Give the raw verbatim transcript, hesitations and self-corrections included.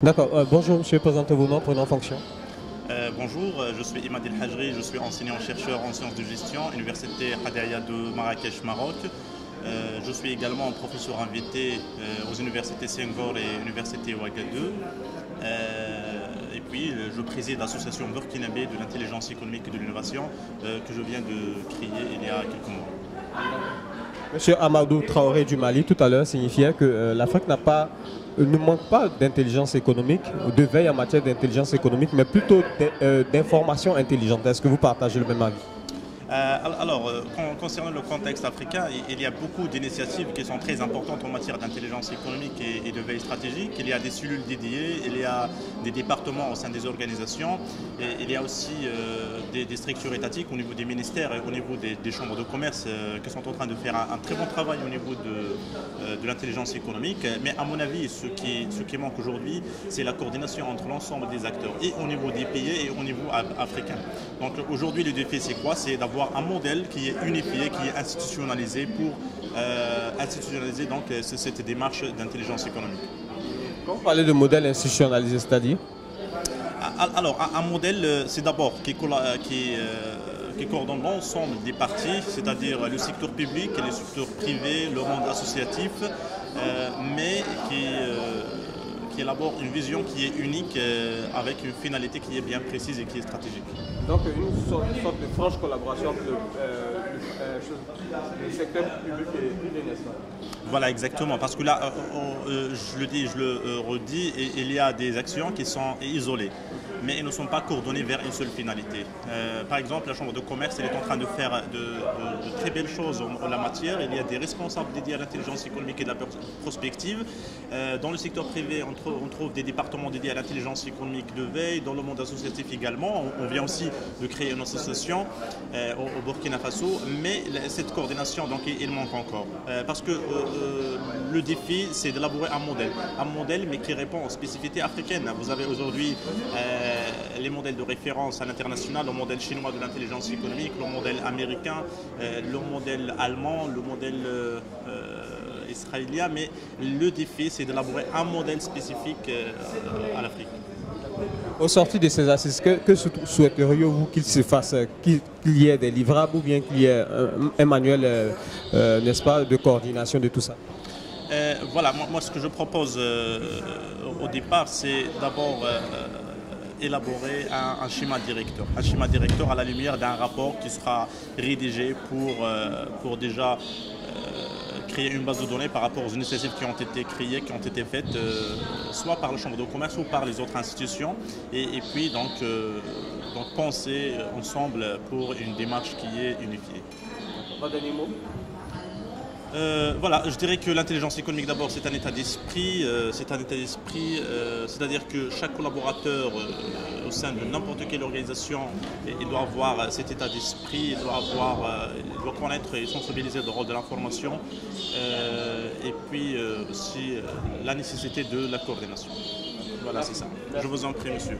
D'accord. Euh, bonjour monsieur, présentez-vous nom, prénom, fonction. Euh, bonjour, je suis Imad El Hajri, je suis enseignant-chercheur en sciences de gestion, Université Hadaria de Marrakech, Maroc. Euh, je suis également professeur invité euh, aux universités Senghor et université Ouagadougou. Euh, et puis, je préside l'association burkinabé de l'intelligence économique et de l'innovation euh, que je viens de créer il y a quelques mois. Monsieur Amadou Traoré du Mali, tout à l'heure, signifiait que euh, l'Afrique n'a pas... ne manque pas d'intelligence économique, de veille en matière d'intelligence économique, mais plutôt d'informations intelligentes. Est-ce que vous partagez le même avis ? Euh, alors, euh, concernant le contexte africain, il y a beaucoup d'initiatives qui sont très importantes en matière d'intelligence économique et, et de veille stratégique. Il y a des cellules dédiées, il y a des départements au sein des organisations, et il y a aussi euh, des, des structures étatiques au niveau des ministères et au niveau des, des chambres de commerce euh, qui sont en train de faire un, un très bon travail au niveau de, euh, de l'intelligence économique. Mais à mon avis, ce qui, ce qui manque aujourd'hui, c'est la coordination entre l'ensemble des acteurs, et au niveau des pays et au niveau africain. Donc aujourd'hui, le défi, c'est quoi? C'est d'avoir un modèle qui est unifié, qui est institutionnalisé pour euh, institutionnaliser donc, cette démarche d'intelligence économique. Quand vous parlez de modèle institutionnalisé, c'est-à-dire? Alors, un, un modèle, c'est d'abord qui, qui, euh, qui coordonne l'ensemble des parties, c'est-à-dire le secteur public, le secteur privé, le monde associatif, euh, mais qui... Euh, qui élabore une vision qui est unique euh, avec une finalité qui est bien précise et qui est stratégique. Donc une sorte, une sorte de franche collaboration entre euh, euh, le secteur public et les nations. Voilà, exactement, parce que là, on, euh, je le dis, je le redis, et, il y a des actions qui sont isolées, mais elles ne sont pas coordonnées vers une seule finalité. Euh, par exemple, la Chambre de commerce, elle est en train de faire de, de, de très belles choses en, en la matière. Il y a des responsables dédiés à l'intelligence économique et de la prospective. Euh, dans le secteur privé, on trouve on trouve des départements dédiés à l'intelligence économique de veille, dans le monde associatif également. On vient aussi de créer une association euh, au Burkina Faso, mais cette coordination, donc, elle manque encore. Euh, parce que euh, le défi, c'est d'élaborer un modèle, un modèle mais qui répond aux spécificités africaines. Vous avez aujourd'hui euh, les modèles de référence à l'international, le modèle chinois de l'intelligence économique, le modèle américain, euh, le modèle allemand, le modèle... Euh, israélien, mais le défi, c'est d'élaborer un modèle spécifique à l'Afrique. Au sorti de ces assises, que, que souhaiteriez-vous qu'il se fasse, qu'il y ait des livrables ou bien qu'il y ait un, un manuel, euh, n'est-ce pas, de coordination de tout ça? euh, Voilà, moi, moi ce que je propose euh, au départ, c'est d'abord... Euh, élaborer un, un schéma directeur, un schéma directeur à la lumière d'un rapport qui sera rédigé pour, euh, pour déjà euh, créer une base de données par rapport aux initiatives qui ont été créées, qui ont été faites, euh, soit par la Chambre de commerce ou par les autres institutions, et, et puis donc, euh, donc penser ensemble pour une démarche qui est unifiée. Pas d'animaux ? Euh, voilà, je dirais que l'intelligence économique d'abord c'est un état d'esprit, euh, c'est un état d'esprit, euh, c'est-à-dire que chaque collaborateur euh, au sein de n'importe quelle organisation, il doit avoir cet état d'esprit, il doit avoir, euh, il doit connaître et sensibiliser le rôle de l'information, euh, et puis euh, aussi euh, la nécessité de la coordination. Voilà, c'est ça. Je vous en prie, monsieur.